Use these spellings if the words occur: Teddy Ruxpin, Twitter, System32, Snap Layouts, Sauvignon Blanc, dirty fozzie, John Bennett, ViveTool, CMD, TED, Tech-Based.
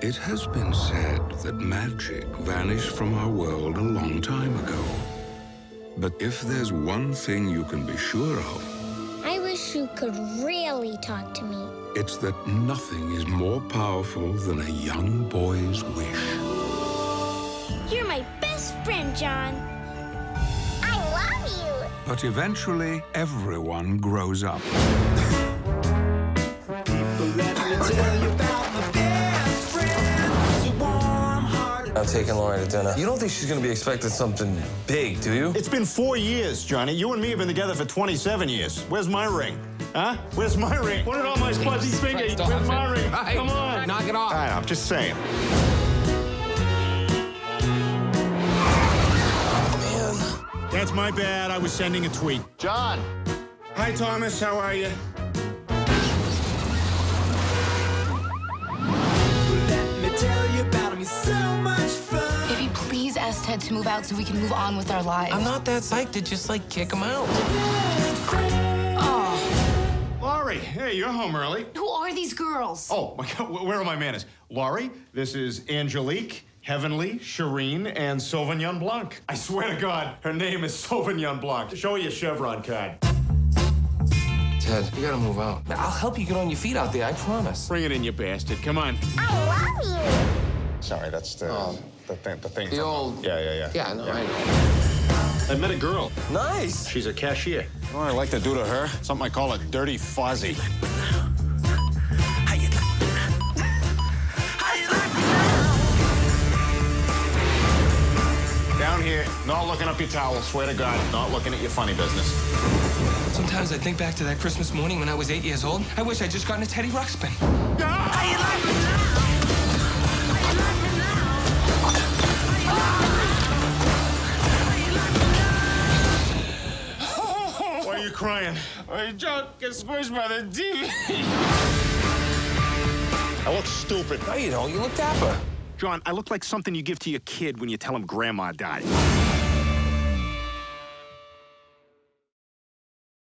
It has been said that magic vanished from our world a long time ago. But if there's one thing you can be sure of... I wish you could really talk to me. It's that nothing is more powerful than a young boy's wish. You're my best friend, John. I love you. But eventually, everyone grows up. People let me tell you about my best friend. I'm taking Laurie to dinner. You don't think she's gonna be expecting something big, do you? It's been 4 years, Johnny. You and me have been together for 27 years. Where's my ring? Huh? Where's my ring? What did all my fuzzy fingers? Where's my ring? Right. Come on. Knock it off. I know, I'm just saying. Man. That's my bad. I was sending a tweet. John. Hi, Thomas. How are you? Let me tell you about him. He's so much fun. If you please ask Ted to move out so we can move on with our lives. I'm not that psyched to just, like, kick him out. Laurie, hey, you're home early. Who are these girls? Oh, my God, where are my manners? Laurie, this is Angelique, Heavenly, Shireen, and Sauvignon Blanc. I swear to God, her name is Sauvignon Blanc. Show her your Chevron card. Ted, you gotta move out. I'll help you get on your feet out there, I promise. Bring it in, you bastard. Come on. I love you. Sorry, that's the thing. The old... Yeah. Yeah, no, yeah. I know. I met a girl. Nice. She's a cashier. You know what I like to do to her? Something I call a dirty fozzie. Down here, not looking up your towel, swear to God, not looking at your funny business. Sometimes I think back to that Christmas morning when I was 8 years old. I wish I'd just gotten a Teddy Ruxpin. Crying. My junk gets squished by the TV. I look stupid. No, you don't. You look dapper. John, I look like something you give to your kid when you tell him Grandma died.